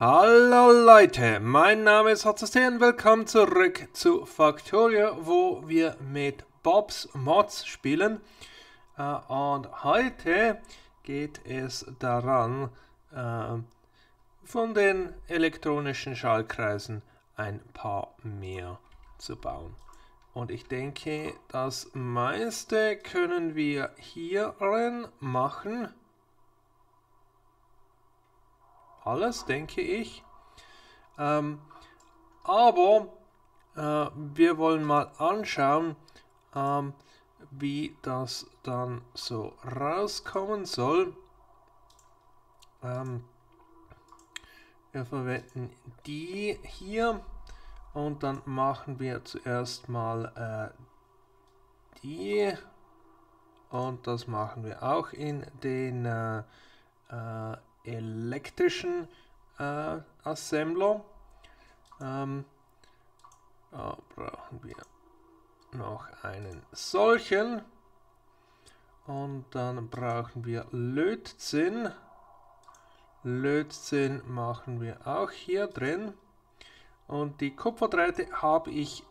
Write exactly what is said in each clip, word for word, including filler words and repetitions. Hallo Leute, mein Name ist hotzst und willkommen zurück zu Factorio, wo wir mit Bob's Mods spielen. Und heute geht es daran, von den elektronischen Schaltkreisen ein paar mehr zu bauen. Und ich denke, das meiste können wir hierin machen. Alles, denke ich. Ähm, aber äh, wir wollen mal anschauen, ähm, wie das dann so rauskommen soll. Ähm, wir verwenden die hier und dann machen wir zuerst mal äh, die, und das machen wir auch in den äh, äh, elektrischen äh, Assembler. Ähm, da brauchen wir noch einen solchen und dann brauchen wir Lötzinn. Lötzinn machen wir auch hier drin, und die Kupferdrähte habe ich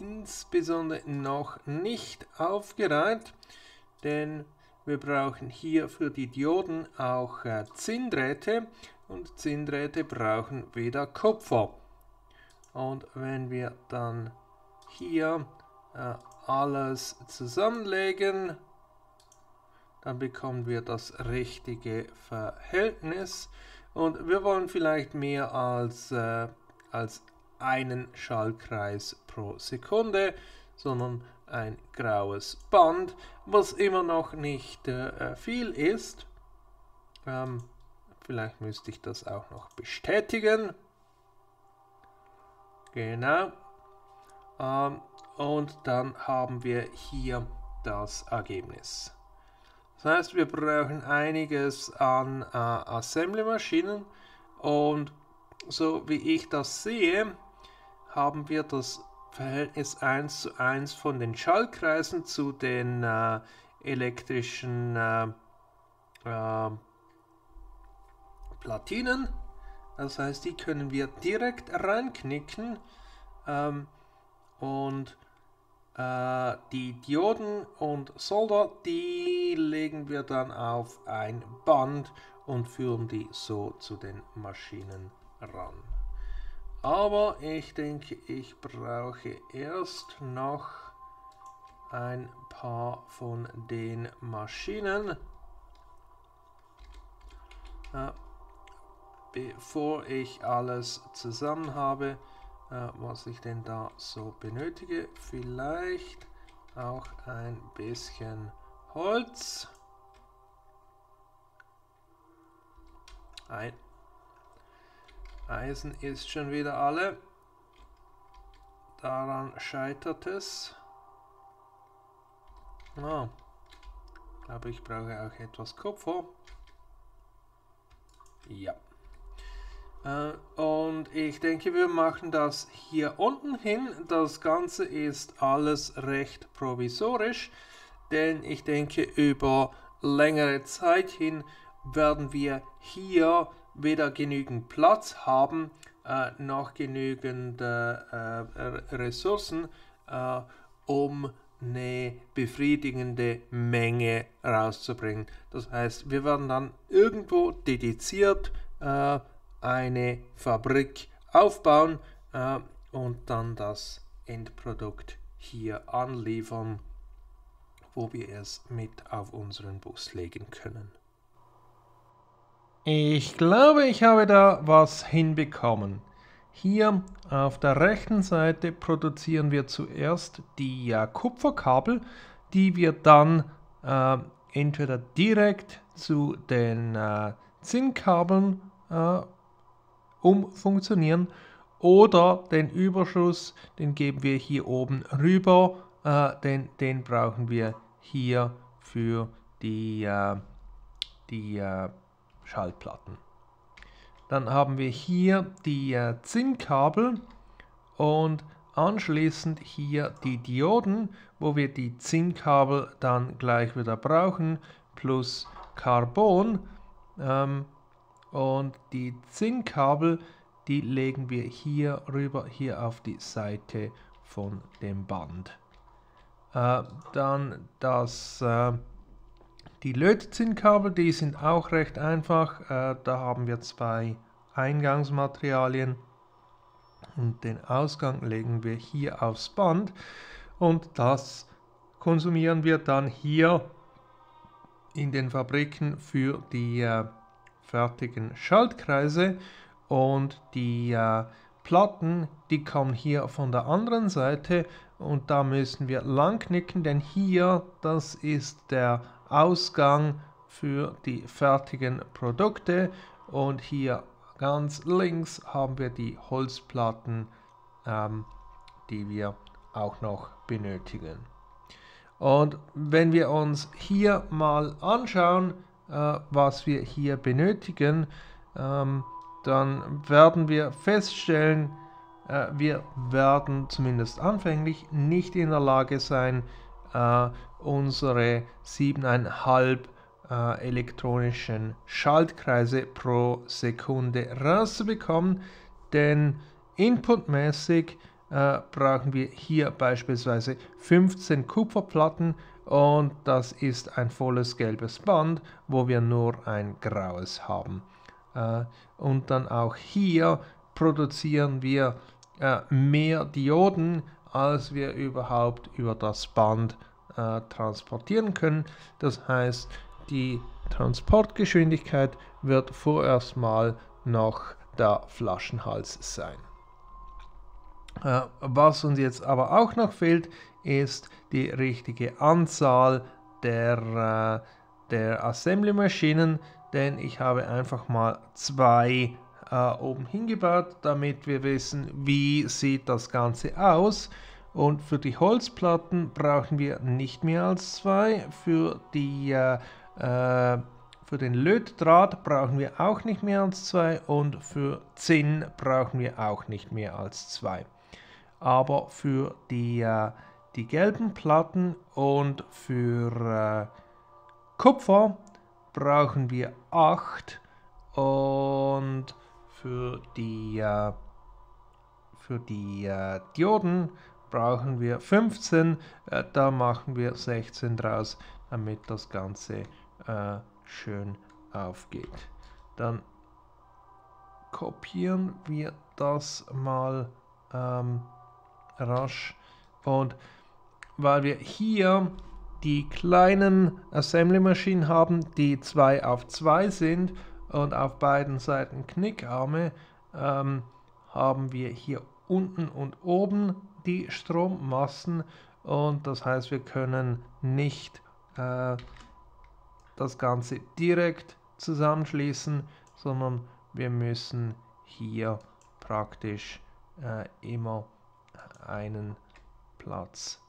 insbesondere noch nicht aufgereiht, denn wir brauchen hier für die Dioden auch äh, Zinndrähte, und Zinndrähte brauchen wieder Kupfer. Und wenn wir dann hier äh, alles zusammenlegen, dann bekommen wir das richtige Verhältnis. Und wir wollen vielleicht mehr als, äh, als einen Schaltkreis pro Sekunde, sondern ein graues Band, was immer noch nicht äh, viel ist. Ähm, vielleicht müsste ich das auch noch bestätigen. Genau. Ähm, und dann haben wir hier das Ergebnis. Das heißt, wir brauchen einiges an äh, Assembly-Maschinen, und so wie ich das sehe, haben wir das Verhältnis eins zu eins von den Schaltkreisen zu den äh, elektrischen äh, äh, Platinen. Das heißt, die können wir direkt reinknicken, ähm, und äh, die Dioden und Solder, die legen wir dann auf ein Band und führen die so zu den Maschinen ran. Aber ich denke, ich brauche erst noch ein paar von den Maschinen, äh, bevor ich alles zusammen habe, äh, was ich denn da so benötige. Vielleicht auch ein bisschen Holz. Ein Eisen ist schon wieder alle. Daran scheitert es. Ah, aber ich brauche auch etwas Kupfer. Ja. Äh, und ich denke, wir machen das hier unten hin. Das Ganze ist alles recht provisorisch, denn ich denke, über längere Zeit hin werden wir hier weder genügend Platz haben, äh, noch genügend äh, Ressourcen, äh, um eine befriedigende Menge rauszubringen. Das heißt, wir werden dann irgendwo dediziert äh, eine Fabrik aufbauen äh, und dann das Endprodukt hier anliefern, wo wir es mit auf unseren Bus legen können. Ich glaube, ich habe da was hinbekommen. Hier auf der rechten Seite produzieren wir zuerst die äh, Kupferkabel, die wir dann äh, entweder direkt zu den äh, Zinnkabeln äh, umfunktionieren, oder den Überschuss, den geben wir hier oben rüber, äh, denn den brauchen wir hier für die äh, die äh, Schaltplatten. Dann haben wir hier die äh, Zinnkabel und anschließend hier die Dioden, wo wir die Zinnkabel dann gleich wieder brauchen, plus Carbon. Ähm, Und die Zinkkabel, die legen wir hier rüber, hier auf die Seite von dem Band. Äh, dann das, äh, die Lötzinnkabel, die sind auch recht einfach. Äh, da haben wir zwei Eingangsmaterialien und den Ausgang legen wir hier aufs Band und das konsumieren wir dann hier in den Fabriken für die äh, fertigen Schaltkreise. Und die äh, Platten, die kommen hier von der anderen Seite und da müssen wir lang knicken, denn hier, das ist der Ausgang für die fertigen Produkte und hier ganz links haben wir die Holzplatten, ähm, die wir auch noch benötigen. Und wenn wir uns hier mal anschauen, äh, was wir hier benötigen, ähm, dann werden wir feststellen, äh, wir werden zumindest anfänglich nicht in der Lage sein, äh, unsere sieben Komma fünf äh, elektronischen Schaltkreise pro Sekunde rauszubekommen, denn inputmäßig äh, brauchen wir hier beispielsweise fünfzehn Kupferplatten und das ist ein volles gelbes Band, wo wir nur ein graues haben. Und dann auch hier produzieren wir äh, mehr Dioden, als wir überhaupt über das Band äh, transportieren können. Das heißt, die Transportgeschwindigkeit wird vorerst mal noch der Flaschenhals sein. Äh, was uns jetzt aber auch noch fehlt, ist die richtige Anzahl der, äh, der Assembly-Maschinen. Denn ich habe einfach mal zwei äh, oben hingebaut, damit wir wissen, wie sieht das Ganze aus. Und für die Holzplatten brauchen wir nicht mehr als zwei. Für, die, äh, äh, für den Lötdraht brauchen wir auch nicht mehr als zwei. Und für Zinn brauchen wir auch nicht mehr als zwei. Aber für die, äh, die gelben Platten und für äh, Kupfer brauchen wir acht und für die, äh, für die äh, Dioden brauchen wir fünfzehn, äh, da machen wir sechzehn draus, damit das Ganze äh, schön aufgeht. Dann kopieren wir das mal ähm, rasch und weil wir hier die kleinen Assembly-Maschinen haben, die zwei auf zwei sind und auf beiden Seiten Knickarme, ähm, haben wir hier unten und oben die Strommassen und das heißt, wir können nicht äh, das Ganze direkt zusammenschließen, sondern wir müssen hier praktisch äh, immer einen Platz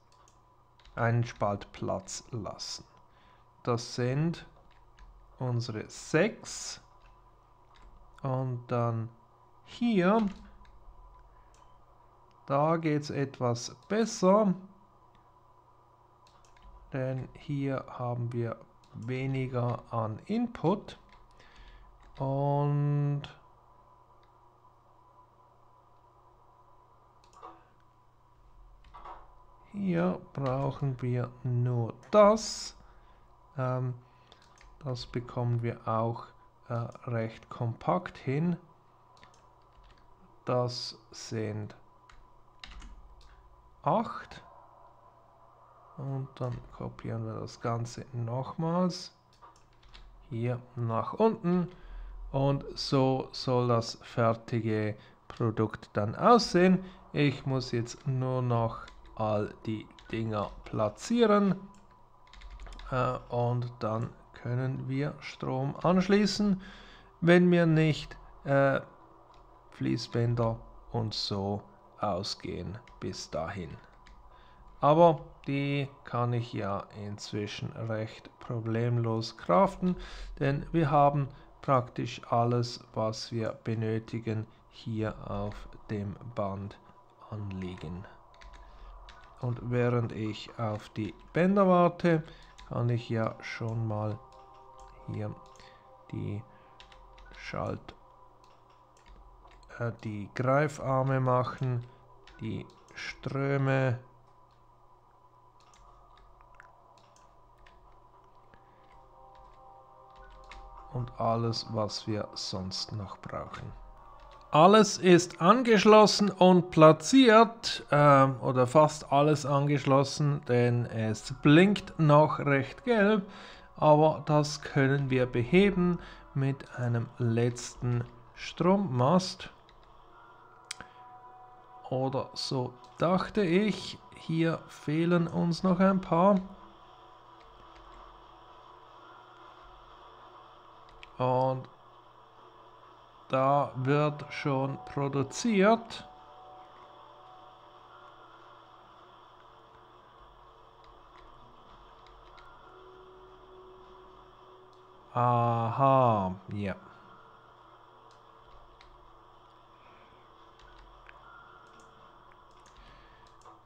einen Spalt Platz lassen. Das sind unsere sechs und dann hier, da geht es etwas besser, denn hier haben wir weniger an Input und hier brauchen wir nur das. Ähm, das bekommen wir auch äh, recht kompakt hin. Das sind acht. Und dann kopieren wir das Ganze nochmals hier nach unten. Und so soll das fertige Produkt dann aussehen. Ich muss jetzt nur noch all die Dinger platzieren äh, und dann können wir Strom anschließen, wenn mir nicht äh, Fließbänder und so ausgehen bis dahin. Aber die kann ich ja inzwischen recht problemlos craften, denn wir haben praktisch alles, was wir benötigen, hier auf dem Band anliegen. Und während ich auf die Bänder warte, kann ich ja schon mal hier die Schalt, äh, die Greifarme machen, die Ströme, und alles, was wir sonst noch brauchen. Alles ist angeschlossen und platziert, äh, oder fast alles angeschlossen, denn es blinkt noch recht gelb, aber das können wir beheben mit einem letzten Strommast. Oder so dachte ich. Hier fehlen uns noch ein paar. Und da wird schon produziert. Aha, ja.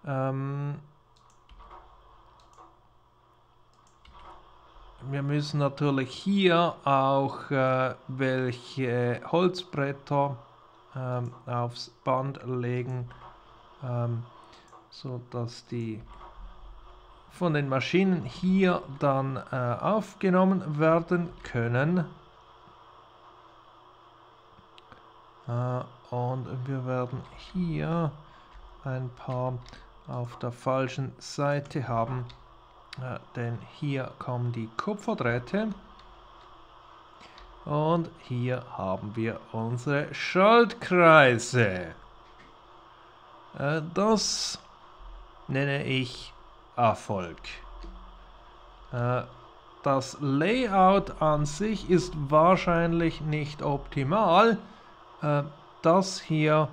Ähm, wir müssen natürlich hier auch äh, welche Holzbretter ähm, aufs Band legen, ähm, so dass die von den Maschinen hier dann äh, aufgenommen werden können. Äh, und wir werden hier ein paar auf der falschen Seite haben. Ja, denn hier kommen die Kupferdrähte und hier haben wir unsere Schaltkreise. Das nenne ich Erfolg. Das Layout an sich ist wahrscheinlich nicht optimal. Das hier,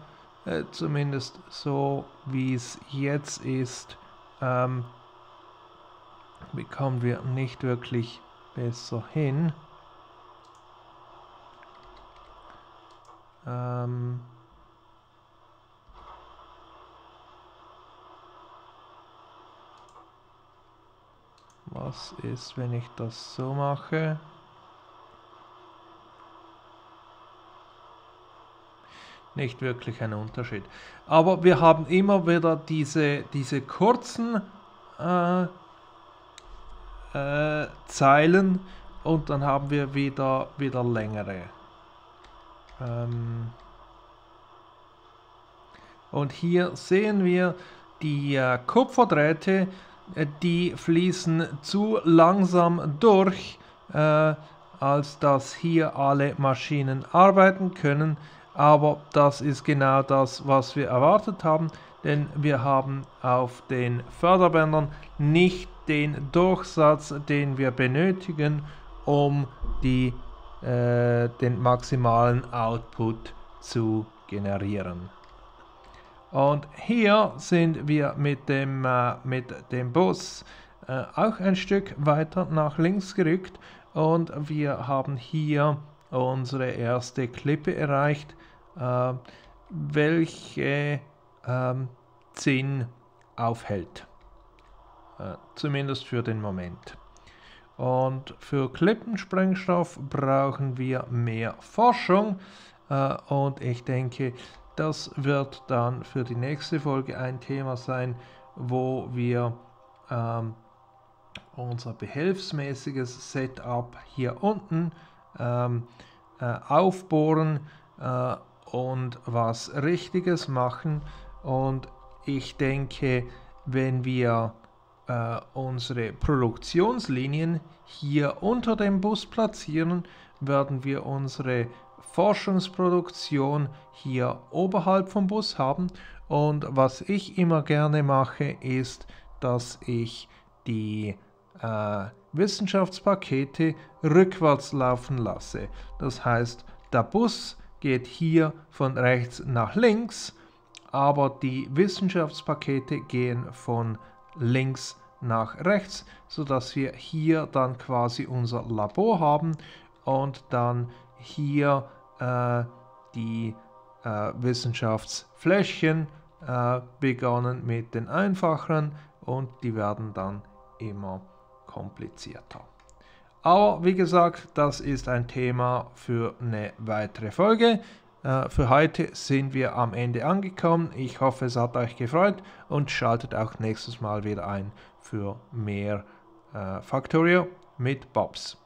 zumindest so wie es jetzt ist, bekommen wir nicht wirklich besser hin. Ähm Was ist, wenn ich das so mache? Nicht wirklich ein Unterschied. Aber wir haben immer wieder diese, diese kurzen äh, Äh, Zeilen und dann haben wir wieder wieder längere. Ähm und hier sehen wir die äh, Kupferdrähte, äh, die fließen zu langsam durch, äh, als dass hier alle Maschinen arbeiten können. Aber das ist genau das, was wir erwartet haben, denn wir haben auf den Förderbändern nicht den Durchsatz, den wir benötigen, um die, äh, den maximalen Output zu generieren. Und hier sind wir mit dem, äh, mit dem Bus äh, auch ein Stück weiter nach links gerückt und wir haben hier unsere erste Klippe erreicht, äh, welche äh, Zinn aufhält. Zumindest für den Moment. Und für Klippensprengstoff brauchen wir mehr Forschung. Und ich denke, das wird dann für die nächste Folge ein Thema sein, wo wir ähm, unser behelfsmäßiges Setup hier unten ähm, äh, aufbohren äh, und was Richtiges machen. Und ich denke, wenn wir Äh, unsere Produktionslinien hier unter dem Bus platzieren, werden wir unsere Forschungsproduktion hier oberhalb vom Bus haben. Und was ich immer gerne mache, ist, dass ich die äh, Wissenschaftspakete rückwärts laufen lasse. Das heißt, der Bus geht hier von rechts nach links, aber die Wissenschaftspakete gehen von links nach rechts, so dass wir hier dann quasi unser Labor haben und dann hier äh, die äh, Wissenschaftsfläschchen äh, begonnen mit den einfacheren und die werden dann immer komplizierter. Aber wie gesagt, das ist ein Thema für eine weitere Folge. Für heute sind wir am Ende angekommen. Ich hoffe, es hat euch gefreut und schaltet auch nächstes Mal wieder ein für mehr äh, Factorio mit Bob's.